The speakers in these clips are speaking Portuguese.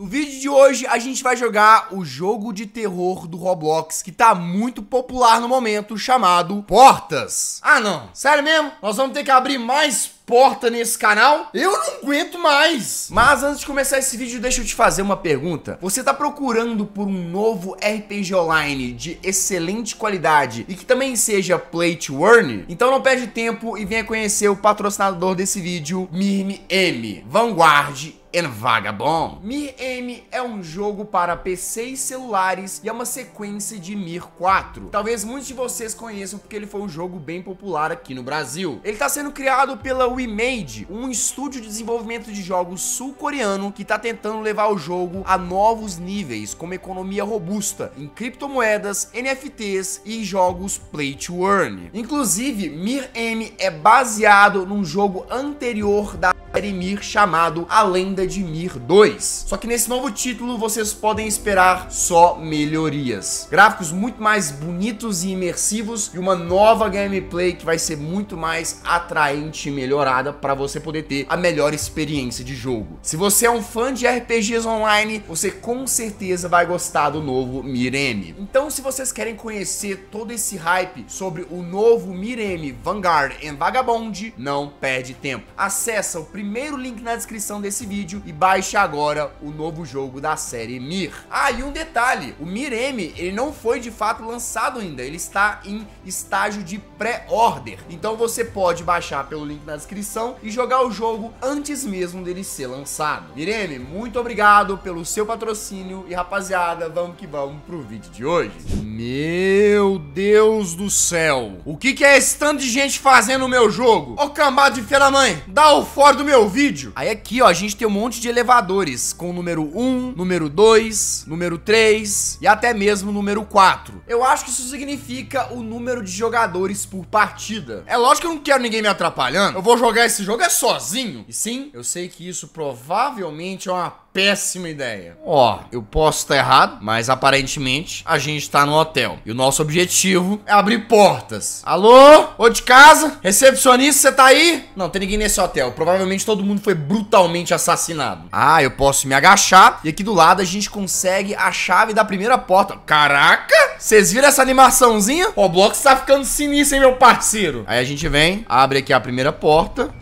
No vídeo de hoje a gente vai jogar o jogo de terror do Roblox que tá muito popular no momento, chamado Portas. Ah não, sério mesmo? Nós vamos ter que abrir mais porta nesse canal? Eu não aguento mais! Mas antes de começar esse vídeo, deixa eu te fazer uma pergunta. Você tá procurando por um novo RPG online de excelente qualidade e que também seja play to earn? Então não perde tempo e venha conhecer o patrocinador desse vídeo, Mir M, Vanguard e Vagabond. Mir M é um jogo para PC e celulares e é uma sequência de Mir 4. Talvez muitos de vocês conheçam porque ele foi um jogo bem popular aqui no Brasil. Ele está sendo criado pela WeMade, um estúdio de desenvolvimento de jogos sul-coreano que está tentando levar o jogo a novos níveis, como economia robusta em criptomoedas, NFTs e jogos play to earn. Inclusive, Mir M é baseado num jogo anterior da série Mir chamado A Lenda de Mir 2. Só que nesse novo título vocês podem esperar só melhorias. Gráficos muito mais bonitos e imersivos e uma nova gameplay que vai ser muito mais atraente e melhorada para você poder ter a melhor experiência de jogo. Se você é um fã de RPGs online, você com certeza vai gostar do novo Mir M. Então se vocês querem conhecer todo esse hype sobre o novo Mir M, Vanguard e Vagabond, não perde tempo. Acessa o primeiro link na descrição desse vídeo e baixe agora o novo jogo da série Mir. Ah, e um detalhe, o Mir M, ele não foi de fato lançado ainda, ele está em estágio de pré-order, então você pode baixar pelo link na descrição e jogar o jogo antes mesmo dele ser lançado. Mir M, muito obrigado pelo seu patrocínio e rapaziada, vamos que vamos pro vídeo de hoje. Meu Deus do céu, o que é esse tanto de gente fazendo no meu jogo? Ô cambada de filha da mãe, dá o fora do meu vídeo. Aí aqui, ó, a gente tem um monte de elevadores com o número 1, número 2, número 3 e até mesmo número 4. Eu acho que isso significa o número de jogadores por partida. É lógico que eu não quero ninguém me atrapalhando. Eu vou jogar esse jogo é sozinho. E sim, eu sei que isso provavelmente é uma péssima ideia. Ó, eu posso estar errado, mas aparentemente a gente tá no hotel. E o nosso objetivo é abrir portas. Alô? Ô de casa? Recepcionista, você tá aí? Não, tem ninguém nesse hotel. Provavelmente todo mundo foi brutalmente assassinado. Ah, eu posso me agachar. E aqui do lado a gente consegue a chave da primeira porta. Caraca! Vocês viram essa animaçãozinha? O Roblox tá ficando sinistro, hein, meu parceiro? Aí a gente vem, abre aqui a primeira porta.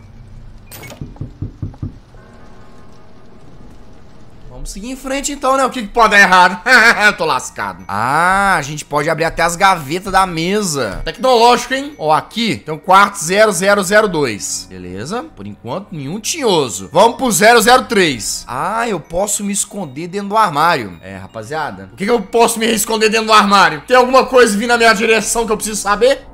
Vamos seguir em frente então, né? O que pode dar errado? Eu tô lascado. Ah, a gente pode abrir até as gavetas da mesa. Tecnológico, hein? Ó, aqui tem um quarto 0002. Beleza. Por enquanto, nenhum tinhoso. Vamos pro 003. Ah, eu posso me esconder dentro do armário. É, rapaziada. Por que eu posso me esconder dentro do armário? Tem alguma coisa vindo na minha direção que eu preciso saber?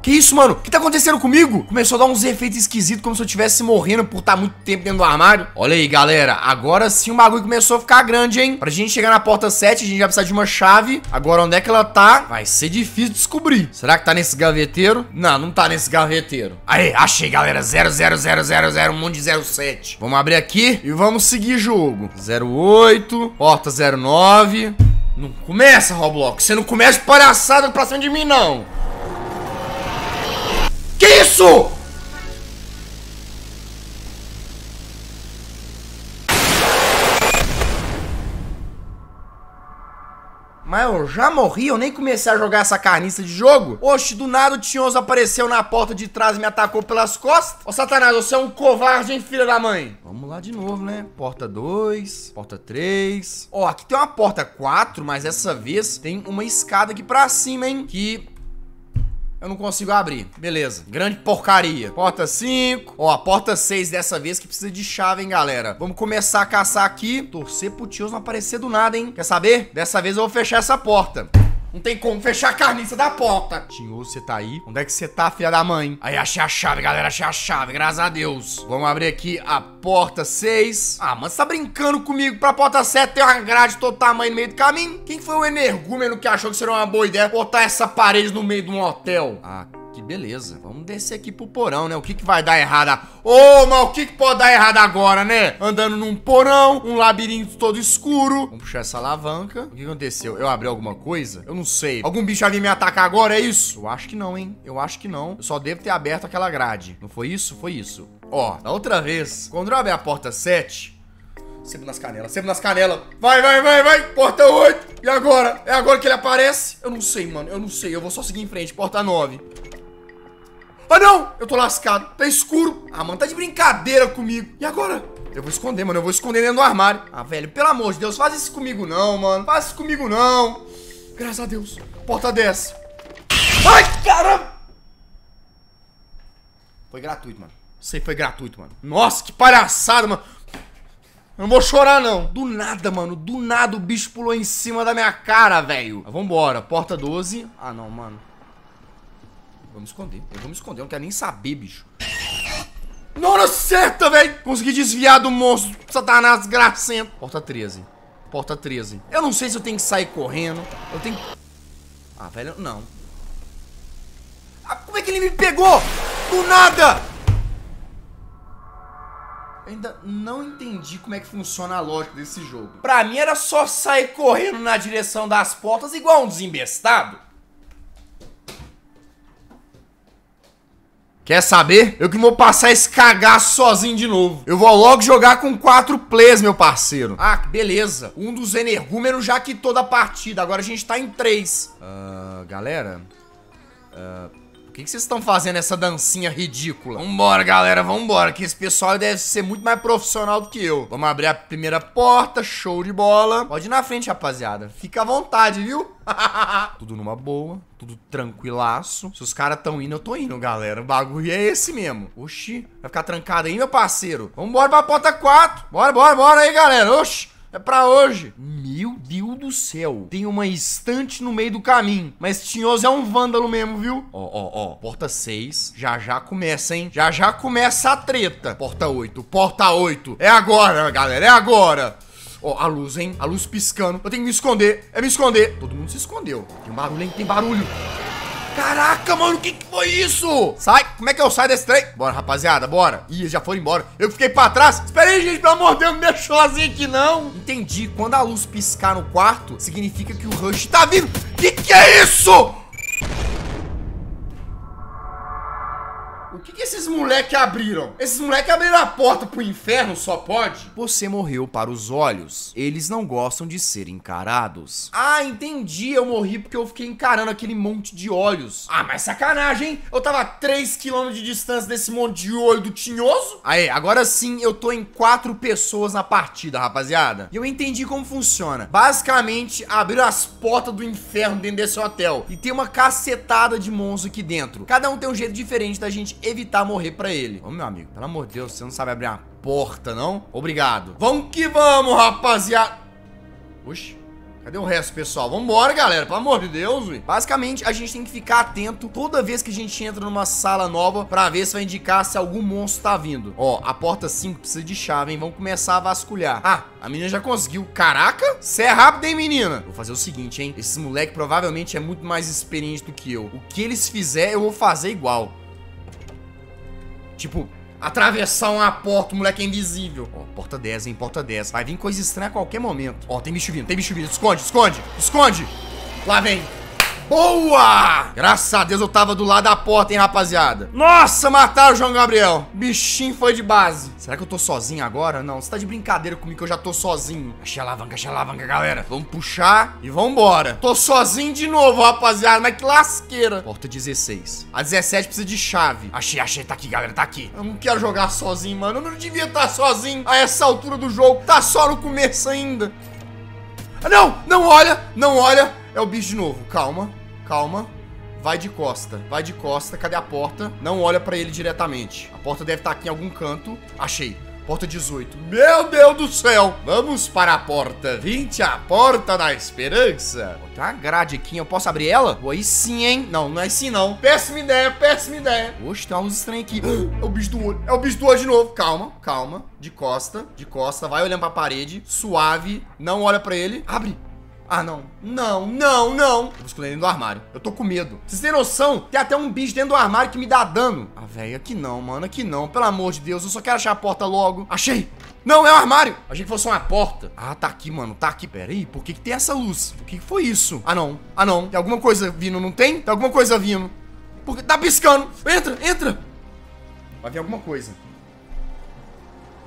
Que isso, mano? O que tá acontecendo comigo? Começou a dar uns efeitos esquisitos, como se eu estivesse morrendo por estar muito tempo dentro do armário. Olha aí, galera. Agora sim o bagulho começou a ficar grande, hein? Pra gente chegar na porta 7, a gente vai precisar de uma chave. Agora, onde é que ela tá? Vai ser difícil descobrir. Será que tá nesse gaveteiro? Não, não tá nesse gaveteiro. Aí, achei, galera. 00000, um monte de 07. Vamos abrir aqui e vamos seguir jogo. 08, porta 09. Não começa, Roblox. Você não começa de palhaçada pra cima de mim, não. Que isso? Mas eu já morri, eu nem comecei a jogar essa carniça de jogo. Oxe, do nada o Tinhoso apareceu na porta de trás e me atacou pelas costas. Ô, Satanás, você é um covarde, hein, filha da mãe? Vamos lá de novo, né? Porta 2, porta 3. Ó, aqui tem uma porta 4, mas dessa vez tem uma escada aqui pra cima, hein? Que... eu não consigo abrir. Beleza. Grande porcaria. Porta 5. Ó, a porta 6 dessa vez que precisa de chave, hein, galera. Vamos começar a caçar aqui. Torcer pro tio não aparecer do nada, hein. Quer saber? Dessa vez eu vou fechar essa porta. Não tem como fechar a carniça da porta. Tinho, você tá aí? Onde é que você tá, filha da mãe? Aí, achei a chave, galera. Achei a chave, graças a Deus. Vamos abrir aqui a porta 6. Ah, mas você tá brincando comigo? Pra porta 7 tem uma grade de todo tamanho no meio do caminho? Quem foi o energúmeno que achou que seria uma boa ideia botar essa parede no meio de um hotel? Ah, que beleza. Vamos descer aqui pro porão, né? O que vai dar errado? Ô, mas o que pode dar errado agora, né? Andando num porão, um labirinto todo escuro. Vamos puxar essa alavanca. O que aconteceu? Eu abri alguma coisa? Eu não sei. Algum bicho vai vir me atacar agora, é isso? Eu acho que não, hein? Eu acho que não. Eu só devo ter aberto aquela grade. Não foi isso? Foi isso. Ó, da outra vez, quando eu abrir a porta 7, sebo nas canelas, sebo nas canelas. Vai, vai, vai, vai. Porta 8. E agora? É agora que ele aparece? Eu não sei, mano. Eu não sei. Eu vou só seguir em frente. Porta 9. Ah, não! Eu tô lascado. Tá escuro. Ah, mano, tá de brincadeira comigo. E agora? Eu vou esconder, mano. Eu vou esconder dentro do armário. Ah, velho, pelo amor de Deus. Faz isso comigo não, mano. Faz isso comigo não. Graças a Deus. Porta 10. Ai, caramba! Foi gratuito, mano. Isso aí foi gratuito, mano. Nossa, que palhaçada, mano. Eu não vou chorar, não. Do nada, mano. Do nada o bicho pulou em cima da minha cara, velho. Mas vambora. Porta 12. Ah, não, mano. Vamos esconder. Eu vou me esconder. Eu não quero nem saber, bicho. Na hora certa, velho. Consegui desviar do monstro. Satanás desgracento. Porta 13. Porta 13. Eu não sei se eu tenho que sair correndo. Eu tenho... Ah, velho, não. Ah, como é que ele me pegou? Do nada! Eu ainda não entendi como é que funciona a lógica desse jogo. Pra mim era só sair correndo na direção das portas igual um desembestado. Quer saber? Eu que vou passar esse cagaço sozinho de novo. Eu vou logo jogar com 4 players, meu parceiro. Ah, beleza. Um dos energúmenos já quitou da partida. Agora a gente tá em 3. Galera... O que vocês estão fazendo essa dancinha ridícula? Vambora, galera, vambora, que esse pessoal deve ser muito mais profissional do que eu. Vamos abrir a primeira porta, show de bola. Pode ir na frente, rapaziada. Fica à vontade, viu? Tudo numa boa, tudo tranquilaço. Se os caras estão indo, eu tô indo, galera. O bagulho é esse mesmo. Oxi, vai ficar trancado aí, meu parceiro? Vambora pra porta 4. Bora, bora, bora aí, galera. Oxi. É pra hoje. Meu Deus do céu. Tem uma estante no meio do caminho. Mas Tinhoso é um vândalo mesmo, viu? Ó, ó, ó. Porta 6. Já já começa, hein? Já já começa a treta. Porta 8. Porta 8. É agora, galera. É agora. Ó, a luz, hein? A luz piscando. Eu tenho que me esconder. É me esconder. Todo mundo se escondeu. Tem barulho, hein? Tem barulho. Caraca, mano. O que foi isso? Sai. Como é que eu saio desse trem? Bora, rapaziada, bora. Ih, eles já foram embora. Eu fiquei pra trás. Espera aí, gente, pelo amor de Deus, não me deixa sozinho aqui, não. Entendi. Quando a luz piscar no quarto, significa que o Rush tá vivo. Que é isso? O que esses moleques abriram? Esses moleques abriram a porta pro inferno, só pode? Você morreu para os olhos. Eles não gostam de ser encarados. Ah, entendi. Eu morri porque eu fiquei encarando aquele monte de olhos. Ah, mas sacanagem, hein? Eu tava a 3 km de distância desse monte de olho do Tinhoso. Aí, agora sim, eu tô em 4 pessoas na partida, rapaziada. E eu entendi como funciona. Basicamente, abriram as portas do inferno dentro desse hotel. E tem uma cacetada de monstros aqui dentro. Cada um tem um jeito diferente da gente evitar morrer pra ele. Ô, meu amigo, pelo amor de Deus, você não sabe abrir uma porta, não? Obrigado. Vamos que vamos, rapaziada. Oxi. Cadê o resto, pessoal? Vambora, galera. Pelo amor de Deus, ué. Basicamente, a gente tem que ficar atento toda vez que a gente entra numa sala nova pra ver se vai indicar se algum monstro tá vindo. Ó, a porta 5 precisa de chave, hein? Vamos começar a vasculhar. Ah, a menina já conseguiu. Caraca, você é rápido, hein, menina? Vou fazer o seguinte, hein? Esse moleque provavelmente é muito mais experiente do que eu. O que eles fizer, eu vou fazer igual. Tipo, atravessar uma porta, o moleque é invisível. Ó, porta 10, hein, porta 10. Vai vir coisa estranha a qualquer momento. Ó, tem bicho vindo, tem bicho vindo. Esconde, esconde, esconde. Lá vem. Boa! Graças a Deus eu tava do lado da porta, hein, rapaziada. Nossa, mataram o João Gabriel. Bichinho foi de base. Será que eu tô sozinho agora? Não, você tá de brincadeira comigo que eu já tô sozinho. Achei a alavanca, galera. Vamos puxar e vambora. Tô sozinho de novo, rapaziada. Mas que lasqueira. Porta 16. A 17 precisa de chave. Achei, achei. Tá aqui, galera, tá aqui. Eu não quero jogar sozinho, mano. Eu não devia estar sozinho a essa altura do jogo. Tá só no começo ainda. Ah, não! Não olha! Não olha! É o bicho de novo. Calma. Calma, vai de costa, vai de costa. Cadê a porta? Não olha pra ele diretamente. A porta deve estar aqui em algum canto. Achei, porta 18. Meu Deus do céu, vamos para a porta 20, a porta da esperança. Tem uma grade aqui, eu posso abrir ela? Pô, aí sim, hein? Não, não é assim não. Péssima ideia, péssima ideia. Oxe, tem uma luz estranha aqui. É o bicho do olho, é o bicho do olho de novo. Calma, calma, de costa, vai olhando pra parede, suave. Não olha pra ele, abre. Ah, não. Não, não, não. Eu vou esconder dentro do armário. Eu tô com medo. Vocês têm noção? Tem até um bicho dentro do armário que me dá dano. Ah, velho, aqui não, mano. Aqui não. Pelo amor de Deus. Eu só quero achar a porta logo. Achei. Não, é um armário. Achei que fosse uma porta. Ah, tá aqui, mano. Tá aqui. Pera aí. Por que que tem essa luz? O que que foi isso? Ah, não. Ah, não. Tem alguma coisa vindo, não tem? Tem alguma coisa vindo. Porque tá piscando. Entra, entra. Vai vir alguma coisa.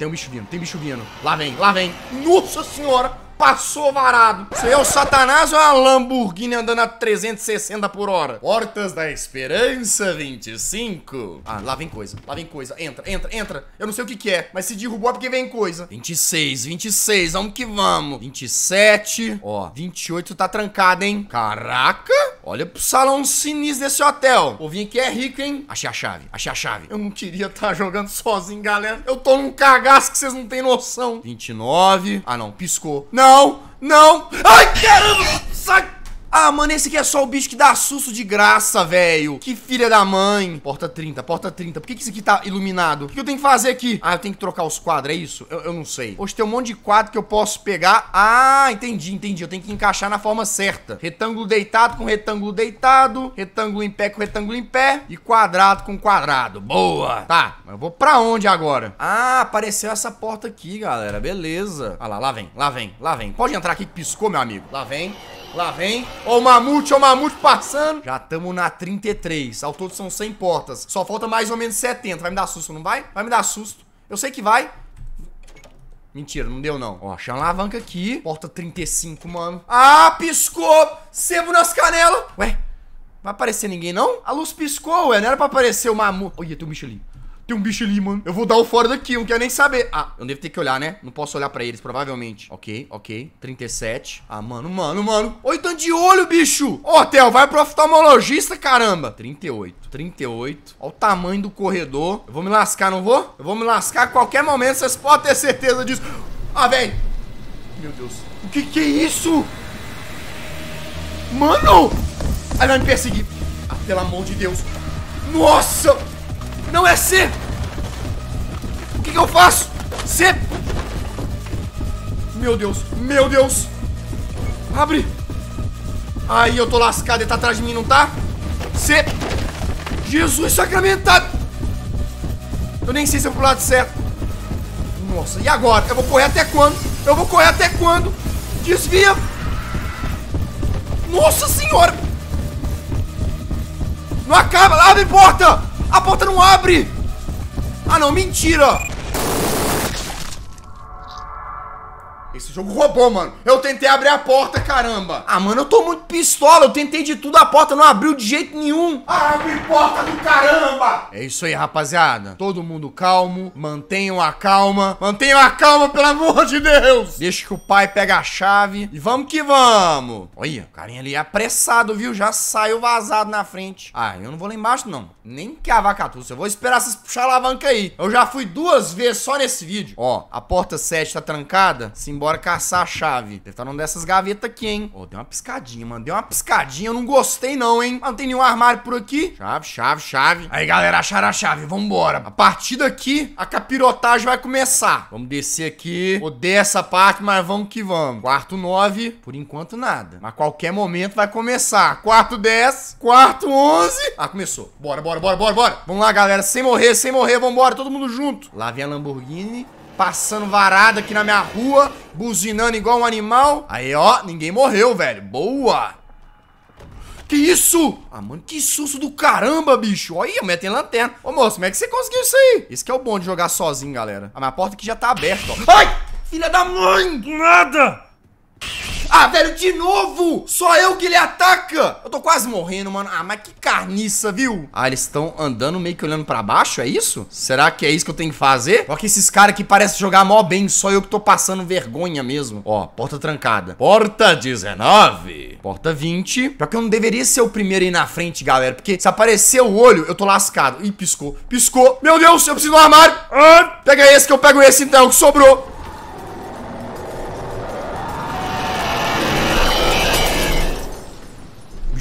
Tem um bicho vindo, tem bicho vindo. Lá vem, lá vem. Nossa senhora, passou varado. Isso aí é o Satanás ou é a Lamborghini andando a 360 por hora? Portas da Esperança 25. Ah, lá vem coisa, lá vem coisa. Entra, entra, entra. Eu não sei o que que é, mas se derrubou é porque vem coisa. 26, 26, vamos que vamos. 27, ó, 28 tá trancado, hein? Caraca. Olha pro salão sinistro desse hotel. O povinho aqui é rico, hein? Achei a chave, achei a chave. Eu não queria estar jogando sozinho, galera. Eu tô num cagaço que vocês não têm noção. 29. Ah, não, piscou. Não, não. Ai, caramba, sai. Ah, mano, esse aqui é só o bicho que dá susto de graça, velho. Que filha da mãe. Porta 30, porta 30. Por que que isso aqui tá iluminado? O que eu tenho que fazer aqui? Ah, eu tenho que trocar os quadros, é isso? Eu não sei. Hoje tem um monte de quadro que eu posso pegar. Ah, entendi, entendi. Eu tenho que encaixar na forma certa. Retângulo deitado com retângulo deitado. Retângulo em pé com retângulo em pé. E quadrado com quadrado. Boa. Tá, mas eu vou pra onde agora? Ah, apareceu essa porta aqui, galera. Beleza. Ah lá, lá vem, lá vem, lá vem. Pode entrar aqui que piscou, meu amigo. Lá vem. Lá vem. Ó o mamute passando. Já estamos na 33. Ao todo são 100 portas. Só falta mais ou menos 70. Vai me dar susto, não vai? Vai me dar susto. Eu sei que vai. Mentira, não deu não. Ó, achando a alavanca aqui. Porta 35, mano. Ah, piscou. Sebo nas canelas. Ué, não vai aparecer ninguém, não? A luz piscou, ué. Não era pra aparecer o mamute. Olha, tem um bicho ali. Tem um bicho ali, mano. Eu vou dar o fora daqui, eu não quero nem saber. Ah, eu devo ter que olhar, né? Não posso olhar pra eles, provavelmente. Ok, ok. 37. Ah, mano, mano, mano. Olha o tanto de olho, bicho. Ô, Theo, vai pro oftalmologista, caramba. 38, 38. Olha o tamanho do corredor. Eu vou me lascar, não vou? Eu vou me lascar a qualquer momento, vocês podem ter certeza disso. Ah, velho. Meu Deus. O que é isso? Mano! Ele vai me perseguir. Ah, pelo amor de Deus. Nossa! Não é C! O que eu faço? C! Meu Deus! Meu Deus! Abre! Aí eu tô lascado, ele tá atrás de mim, não tá? C! Jesus sacramentado! Eu nem sei se eu vou pro lado certo. Nossa, e agora? Eu vou correr até quando? Eu vou correr até quando? Desvia! Nossa senhora! Não acaba! Abre porta! A porta não abre! Ah não, mentira! Esse jogo roubou, mano. Eu tentei abrir a porta, caramba. Ah, mano, eu tô muito pistola. Eu tentei de tudo, a porta não abriu de jeito nenhum. Abre porta do caramba! É isso aí, rapaziada. Todo mundo calmo. Mantenham a calma. Mantenham a calma, pelo amor de Deus. Deixa que o pai pega a chave. E vamos que vamos. Olha, o carinha ali é apressado, viu? Já saiu vazado na frente. Ah, eu não vou lá embaixo, não. Nem que a vacatuça. Eu vou esperar vocês puxar a alavanca aí. Eu já fui 2 vezes só nesse vídeo. Ó, a porta 7 tá trancada. Sim. Bora caçar a chave. Deve estar numa dessas gavetas aqui, hein? Ó, deu uma piscadinha, mano. Deu uma piscadinha. Eu não gostei, não, hein? Não tem nenhum armário por aqui. Chave, chave, chave. Aí, galera, acharam a chave. Vambora. A partir daqui, a capirotagem vai começar. Vamos descer aqui. Odeio essa parte, mas vamos que vamos. Quarto 9. Por enquanto, nada. Mas qualquer momento vai começar. Quarto 10. Quarto 11. Ah, começou. Bora, bora, bora, bora, bora. Vamos lá, galera. Sem morrer, sem morrer. Vambora, todo mundo junto. Lá vem a Lamborghini. Passando varada aqui na minha rua, buzinando igual um animal. Aí, ó, ninguém morreu, velho. Boa! Que isso? Ah, mano, que susto do caramba, bicho. Olha, a mulher tem lanterna. Ô, moço, como é que você conseguiu isso aí? Esse que é o bom de jogar sozinho, galera. A minha porta aqui já tá aberta, ó. Ai! Filha da mãe! Nada! Ah, velho, de novo! Só eu que ele ataca! Eu tô quase morrendo, mano. Ah, mas que carniça, viu? Ah, eles estão andando meio que olhando pra baixo, é isso? Será que é isso que eu tenho que fazer? Olha que esses caras aqui parecem jogar mó bem. Só eu que tô passando vergonha mesmo. Ó, porta trancada. Porta 19. Porta 20. Pior que eu não deveria ser o primeiro aí na frente, galera. Porque se aparecer o olho, eu tô lascado. Ih, piscou. Piscou. Meu Deus, eu preciso do armário. Ah, pega esse que eu pego esse então, que sobrou.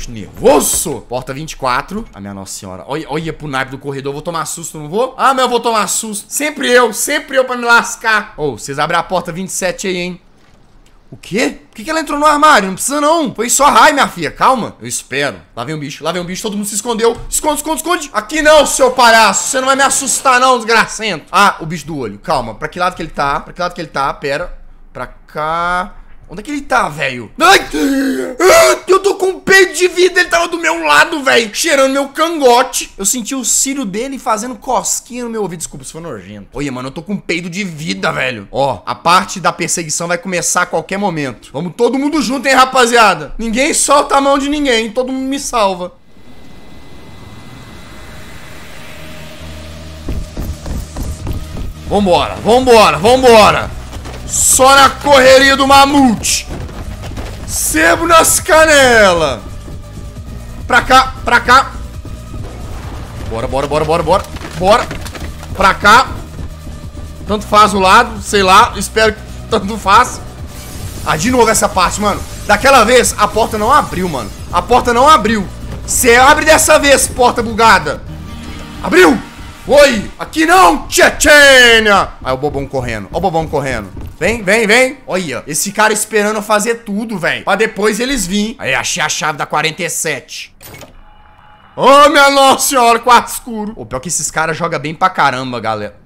Nervoso. Porta 24. A minha nossa senhora. Olha, olha pro naipe do corredor. Eu vou tomar susto, não vou? Ah, mas eu vou tomar susto. Sempre eu pra me lascar. Ô, vocês abrem a porta 27 aí, hein? O quê? Por que que ela entrou no armário? Não precisa não. Foi só raio, minha filha. Calma. Eu espero. Lá vem um bicho. Lá vem um bicho. Todo mundo se escondeu. Esconde, esconde, esconde. Aqui não, seu palhaço. Você não vai me assustar não, desgracento. Ah, o bicho do olho. Calma. Pra que lado que ele tá? Pra que lado que ele tá? Pera. Pra cá. Onde é que ele tá, velho? Ai, eu tô com um peito de vida. Ele tava do meu lado, velho, cheirando meu cangote. Eu senti o cílio dele fazendo cosquinha no meu ouvido. Desculpa, isso foi nojento. Olha, mano, eu tô com um peito de vida, velho. Ó, a parte da perseguição vai começar a qualquer momento. Vamos todo mundo junto, hein, rapaziada. Ninguém solta a mão de ninguém. Todo mundo me salva. Vambora, vambora, vambora. Só na correria do mamute. Sebo nas canelas. Pra cá, pra cá. Bora, bora, bora, bora, bora. Bora. Pra cá. Tanto faz o lado, sei lá. Espero que tanto faz. Ah, de novo essa parte, mano. Daquela vez, a porta não abriu, mano. A porta não abriu. Você abre dessa vez, porta bugada. Abriu. Oi. Aqui não, Tchetchênia. Aí o bobão correndo. Ó o bobão correndo. Vem, vem, vem. Olha, esse cara esperando eu fazer tudo, velho. Pra depois eles virem. Aí, achei a chave da 47. Oh, minha nossa senhora, quarto escuro. O pior que esses caras jogam bem pra caramba, galera.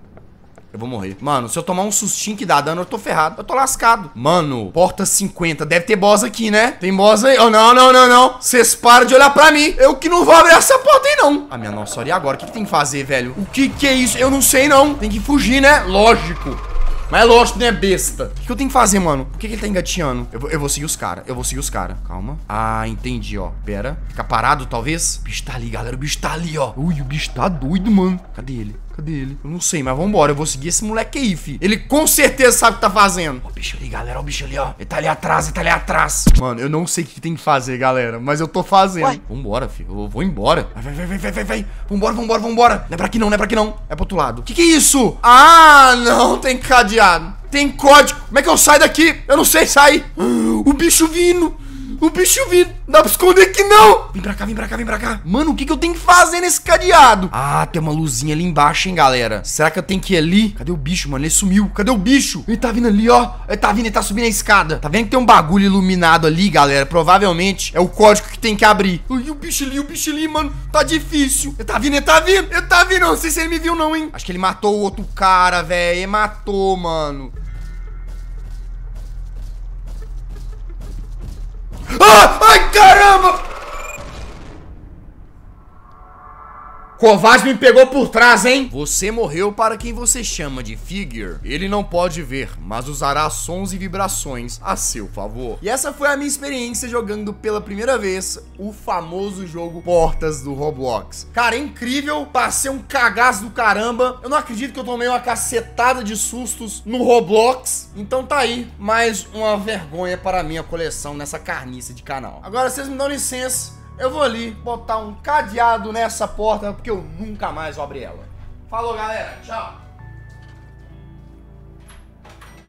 Eu vou morrer. Mano, se eu tomar um sustinho que dá dano, eu tô ferrado. Eu tô lascado. Mano, porta 50. Deve ter boss aqui, né? Tem boss aí. Oh, não, não, não, não. Vocês param de olhar pra mim. Eu que não vou abrir essa porta aí, não. Ah, minha nossa senhora, e agora? O que tem que fazer, velho? O que é isso? Eu não sei, não. Tem que fugir, né? Lógico. Mas é lógico, não é besta. O que eu tenho que fazer, mano? Por que ele tá engatinhando? Eu vou seguir os caras. Eu vou seguir os caras. Calma. Ah, entendi, ó. Pera. Ficar parado, talvez? O bicho tá ali, galera. O bicho tá ali, ó. Ui, o bicho tá doido, mano. Cadê ele? Cadê ele? Eu não sei, mas vambora. Eu vou seguir esse moleque aí, fi. Ele com certeza sabe o que tá fazendo. Ó o bicho ali, galera. Ó o bicho ali, ó. Ele tá ali atrás, ele tá ali atrás. Mano, eu não sei o que tem que fazer, galera. Mas eu tô fazendo. Uai. Vambora, fi. Eu vou embora. Vai, vai, vai, vai, vai, vai. Vambora, vambora, vambora. Não é pra aqui não, não é pra aqui não. É pro outro lado. Que é isso? Ah, não. Tem cadeado. Tem código. Como é que eu saio daqui? Eu não sei sair. O bicho vindo. O bicho vindo. Não dá pra esconder aqui, não. Vem pra cá, vem pra cá, vem pra cá. Mano, o que eu tenho que fazer nesse cadeado? Ah, tem uma luzinha ali embaixo, hein, galera. Será que eu tenho que ir ali? Cadê o bicho, mano? Ele sumiu. Cadê o bicho? Ele tá vindo ali, ó. Ele tá vindo, ele tá subindo a escada. Tá vendo que tem um bagulho iluminado ali, galera? Provavelmente é o código que tem que abrir. Ui, o bicho ali, mano. Tá difícil. Ele tá vindo, ele tá vindo. Ele tá vindo. Não sei se ele me viu, não, hein. Acho que ele matou o outro cara, velho. Ele matou, mano. Ah, ai, caramba! Covarde me pegou por trás, hein? Você morreu para quem você chama de Figure. Ele não pode ver, mas usará sons e vibrações a seu favor. E essa foi a minha experiência jogando pela primeira vez o famoso jogo Portas do Roblox. Cara, é incrível. Passei um cagaço do caramba. Eu não acredito que eu tomei uma cacetada de sustos no Roblox. Então tá aí, mais uma vergonha para a minha coleção nessa carniça de canal. Agora vocês me dão licença. Eu vou ali botar um cadeado nessa porta, porque eu nunca mais vou abrir ela. Falou, galera. Tchau.